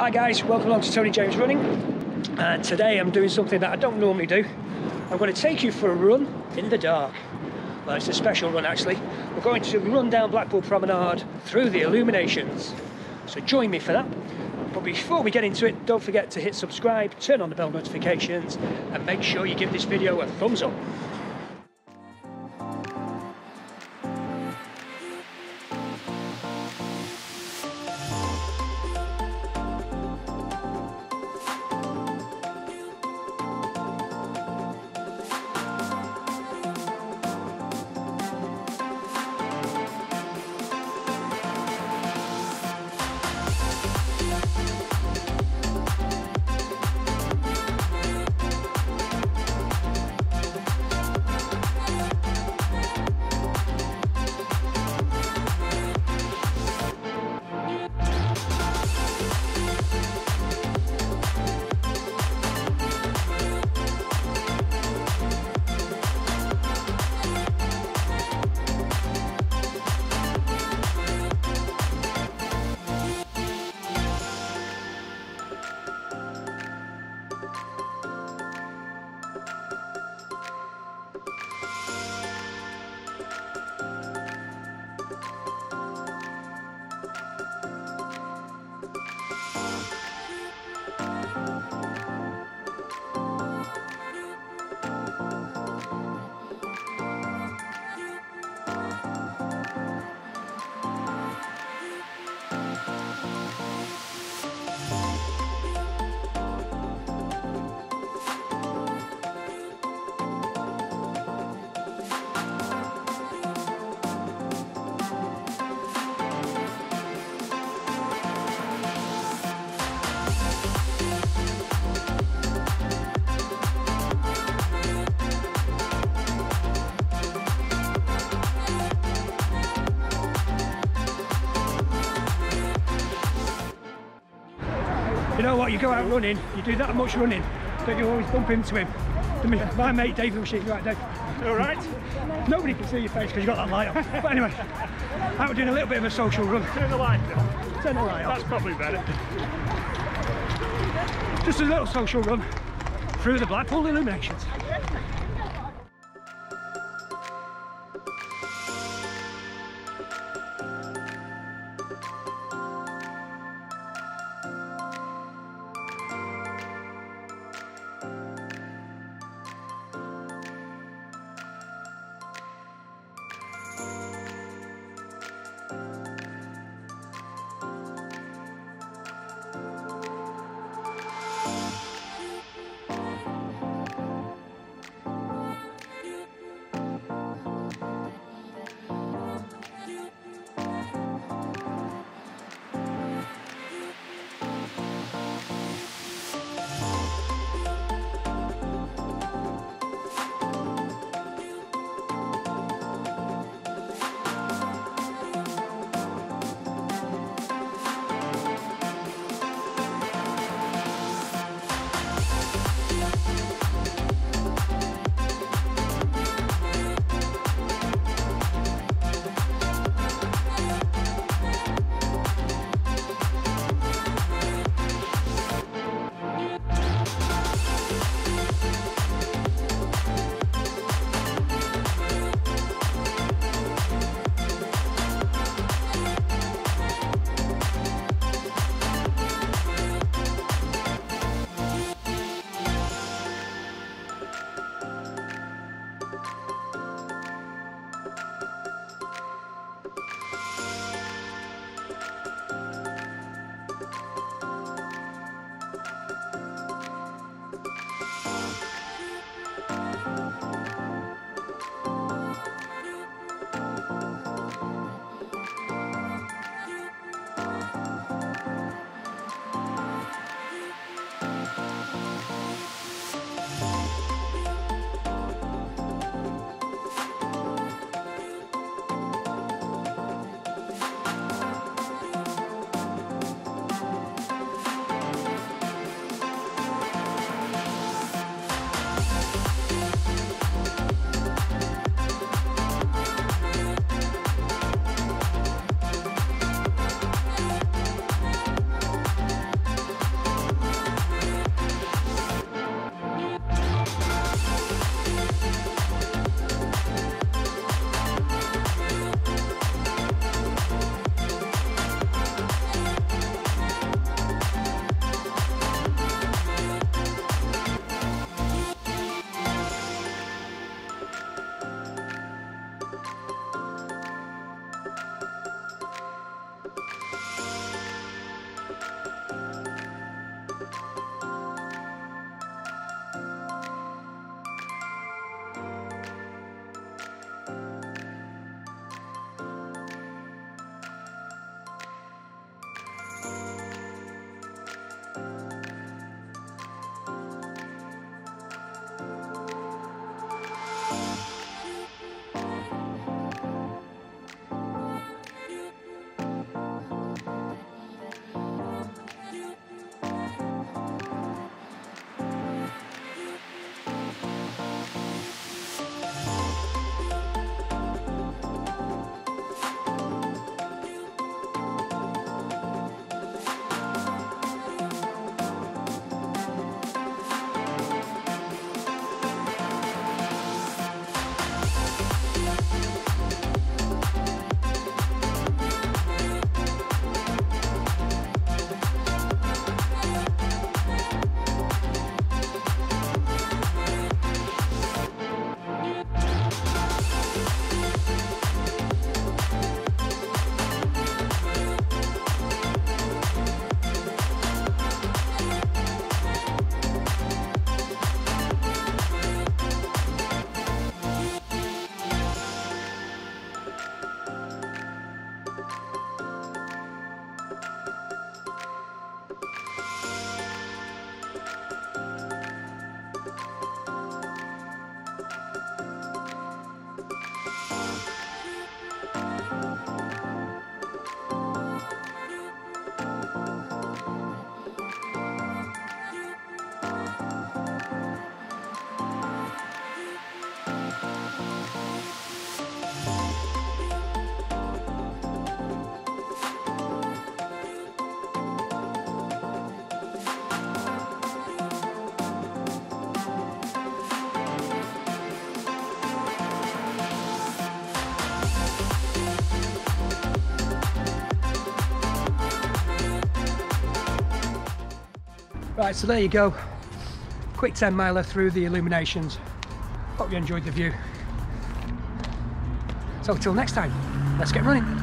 Hi guys, welcome along to Tony James Running, and today I'm doing something that I don't normally do. I'm going to take you for a run in the dark. Well, it's a special run actually. We're going to run down Blackpool Promenade through the illuminations, so join me for that. But before we get into it, don't forget to hit subscribe, turn on the bell notifications, and make sure you give this video a thumbs up. You know what, you go out running, you do that much running, that you always bump into him. My mate Dave will shoot you out, Dave. All right? Nobody can see your face because you've got that light on. But anyway, I'm doing a little bit of a social run. Turn the light off. Turn the light off. That's probably better. Just a little social run through the Blackpool Illuminations. Right, so there you go. Quick 10 miler through the Illuminations. Hope you enjoyed the view. So till next time, let's get running.